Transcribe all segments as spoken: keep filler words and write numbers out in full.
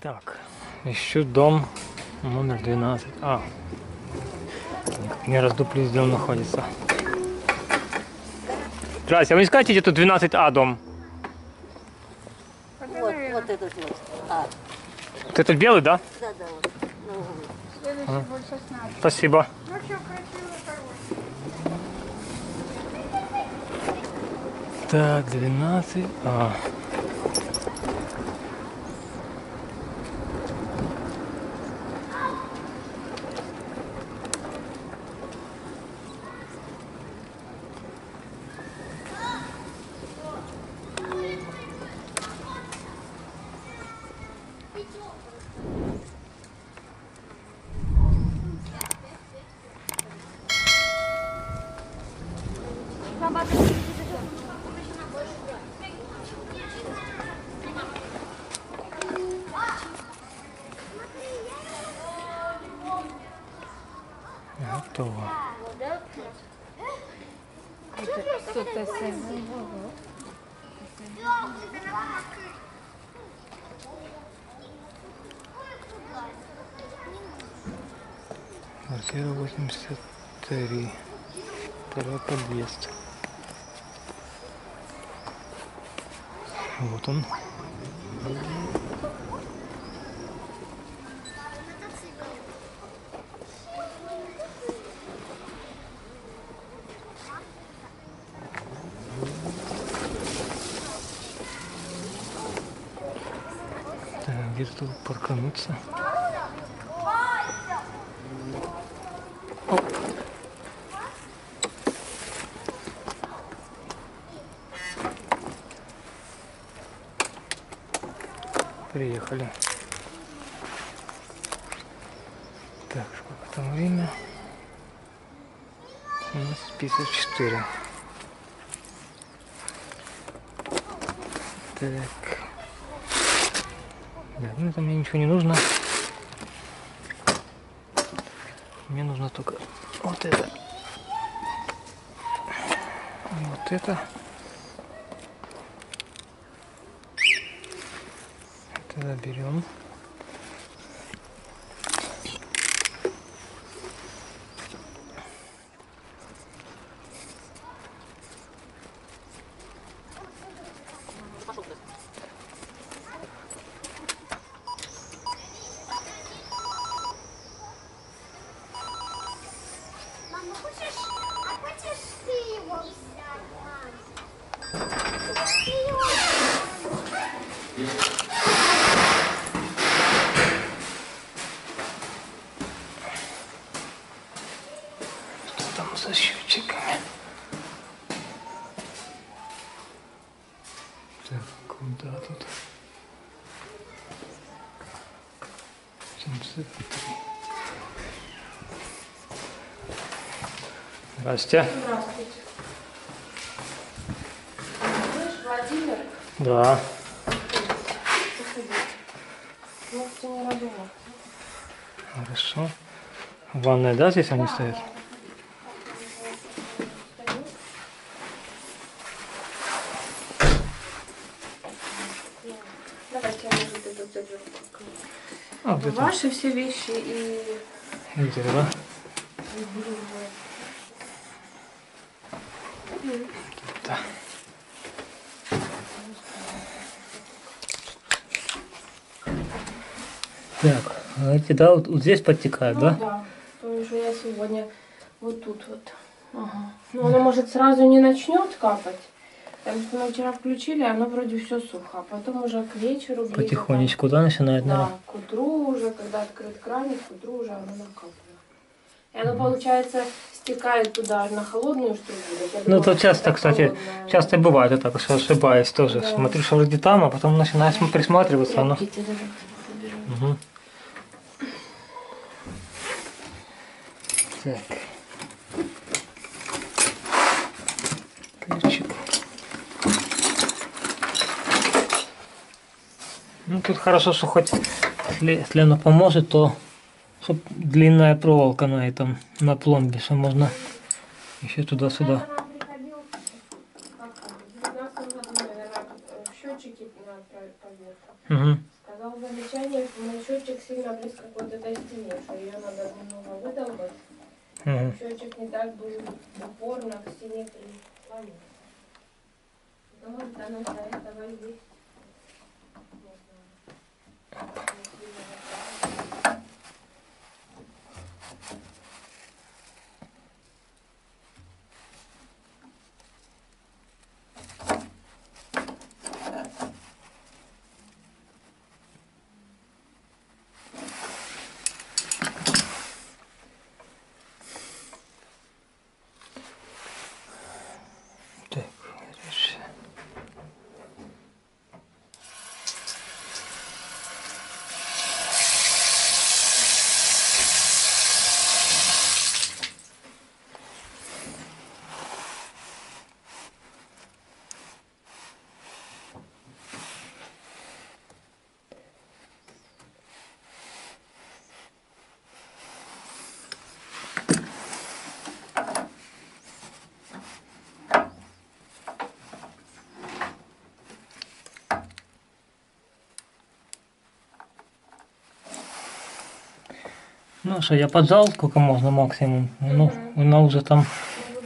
Так, ищу дом номер двенадцать. А, не раздуплюсь, где он находится. Здравствуйте, а вы не скажете, где тут двенадцать А дом? Вот, вот этот вот. А. Вот этот белый, да? Да, да, вот. Следующий а. будет шестнадцать. Спасибо. Ну все, красиво, хорошо. Так, двенадцать А. Готово. Квартира восемьдесят три. Второй подъезд. Вот он. Так, где-то тут паркануться. Приехали. Так, сколько там время? У нас пятьдесят четыре. Так. Да, ну это мне ничего не нужно. Мне нужно только вот это. Вот это. Заберем. Мама, хочешь, а хочешь ты его взять? Здравствуйте. Здравствуйте. Слышь, Владимир? Да. Ну, ты не родила. Хорошо. Ванная, да, здесь они стоят? Давайте я уже доберу. А, вот ваши все вещи и... И дерево. Да. Так, а эти, да, вот, вот здесь подтекают, ну, да? Да, потому что я сегодня вот тут вот. Ага. Ну, оно, может, сразу не начнет капать, потому что мы вчера включили, оно вроде все сухо, а потом уже к вечеру... Потихонечку, да, начинает, да, наверное? К утру уже, когда открыт краник, к утру уже оно накапливает. И оно, получается, стекает туда на холодную штуку. Ну, это часто, кстати, холодная. Часто бывает, я так ошибаюсь тоже. Да. Смотрю, что вроде там, а потом начинаешь присматриваться. Оно... Угу. Так. Ключик. Ну, тут хорошо, что хоть, если оно поможет, то... Длинная проволока на этом, на пломбе, что можно еще туда-сюда. Угу. Сказал замечание, сильно близко к вот этой стене, что ее надо немного выдолбать. Mm-hmm. Счетчик не так был упорно к стене прислонен. Но может она до этого здесь. Ну что, я поджал сколько можно максимум, ну, она уже там,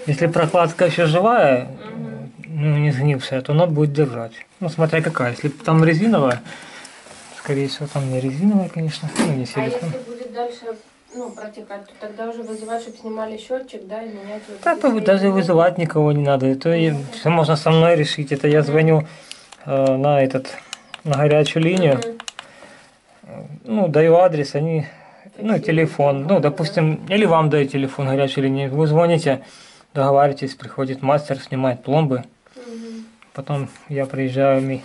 если прокладка еще живая, ну, не сгнившая, то она будет держать. Ну смотря какая, если там резиновая, скорее всего там не резиновая, конечно, ну не силикон. А если будет дальше, ну, протекать, то тогда уже вызывать, чтобы снимали счетчик, да, и менять его? Да, то даже вызывать никого не надо, это все можно со мной решить, это я звоню э, на этот, на горячую линию, ну, даю адрес, они... Ну, телефон, ну, допустим, или вам дают телефон горячей линии, вы звоните, договариваетесь, приходит мастер, снимает пломбы, угу. Потом я приезжаю,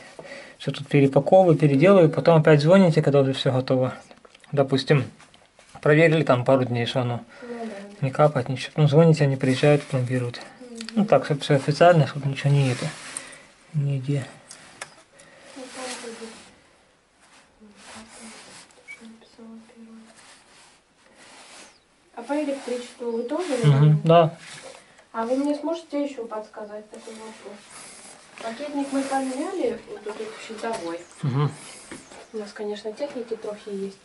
все тут перепаковываю, переделываю, потом опять звоните, когда уже все готово. Допустим, проверили там пару дней, что оно не капает, ничего, ну, звоните, они приезжают, пломбируют. Угу. Ну, так, чтобы все официально, чтобы ничего не это, нигде. А по электричеству вы тоже? Угу, да. А вы мне сможете еще подсказать такой вопрос? Пакетник мы поменяли, вот тут щитовой. Угу. У нас, конечно, техники трохи есть.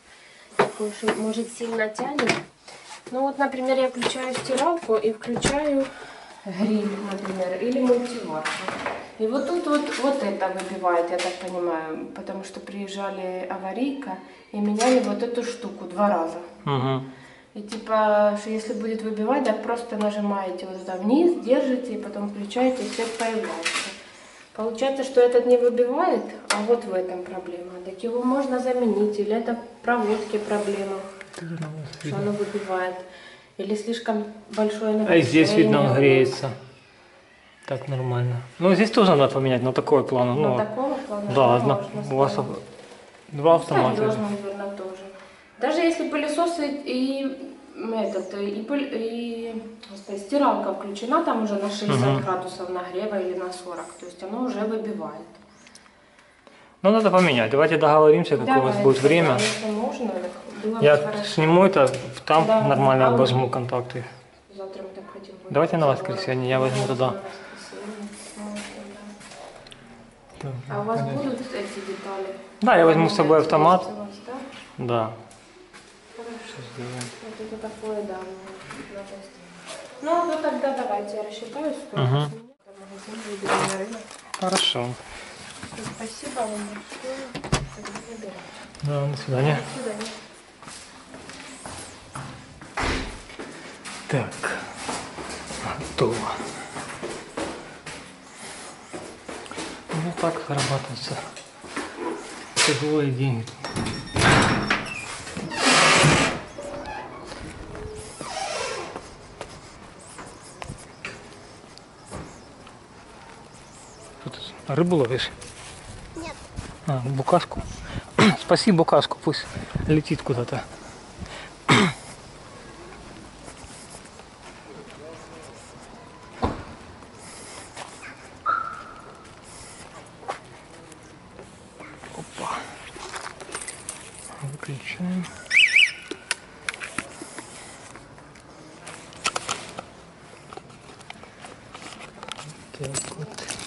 Такой, что может сильно тянет. Ну вот, например, я включаю стиралку и включаю гриль, например, или мультиварку. И вот тут вот, вот это выбивает, я так понимаю, потому что приезжали аварийка и меняли вот эту штуку два раза. Угу. И типа, что если будет выбивать, так просто нажимаете вот туда вниз, держите и потом включаете, и свет появляется. Получается, что этот не выбивает, а вот в этом проблема. Так его можно заменить, или это проводки проблема, что оно выбивает. Или слишком большое напряжение. А здесь видно, он греется. Так нормально. Ну здесь тоже надо поменять, на такой план. На такого плана? Да, одна, у вас два автомата. Даже если пылесосы и, этот, и, пыль, и стиралка включена, там уже на шестьдесят угу. градусов нагрева или на сорок, то есть оно уже выбивает. Ну надо поменять, давайте договоримся, какое да, у вас будет время. Можно, я сниму это, там да, нормально а обожму контакты. Завтра мы так хотим. Давайте на воскресенье, я возьму туда. А у вас понятно. Будут эти детали? Да, я возьму с собой автомат. Да. Вот это такое, да. Ну, ну тогда давайте я рассчитаю, сколько угу. Хорошо. Спасибо вам большое. Да, до свидания. До свидания. Так, готово. Ну так зарабатываются тяжелые деньги. Рыбу ловишь? Нет. А, букашку. Спаси букашку, пусть летит куда-то. Опа. Выключаем. Так вот.